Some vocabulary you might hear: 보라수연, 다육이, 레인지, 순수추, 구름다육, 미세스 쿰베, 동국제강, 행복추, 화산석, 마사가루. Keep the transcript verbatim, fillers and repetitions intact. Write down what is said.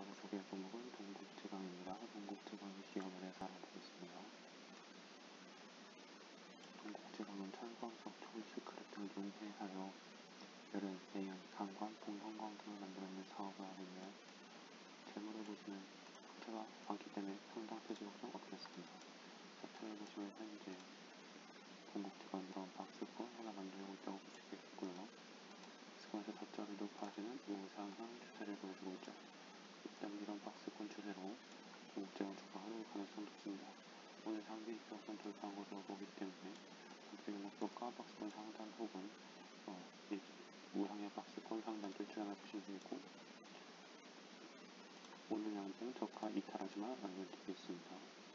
연구 소개 과목은 동국제강입니다. 동국제강의 기원을 해서 알아보겠습니다. 동국제강은 철광석 초이스크랩을 용해하여 열은, 내연, 강관, 동성광 등을 만들어낸 사업을 하였으며 재물을 보시면 섭채가 많기 때문에 상당 표지력을 얻겠습니다. 섭채를 보시면 현재 동국제강 이런 박스권 하나 만들고 있다고 보시겠고요. 스쿼트 덧자를 높아지는 우상향 추세를 보여주고 있죠. 일단 이런 박스권 추세로 동국제강 주가 하루 가능성 높습니다. 오늘 상기 지평선 돌파한 것으로 보기 때문에 동국제강 목표가 박스권 상단 혹은 어, 우상향 박스권 상단 출출하나 보시면 되겠고, 오늘 양봉 저가 이탈하지만 안될 되겠습니다.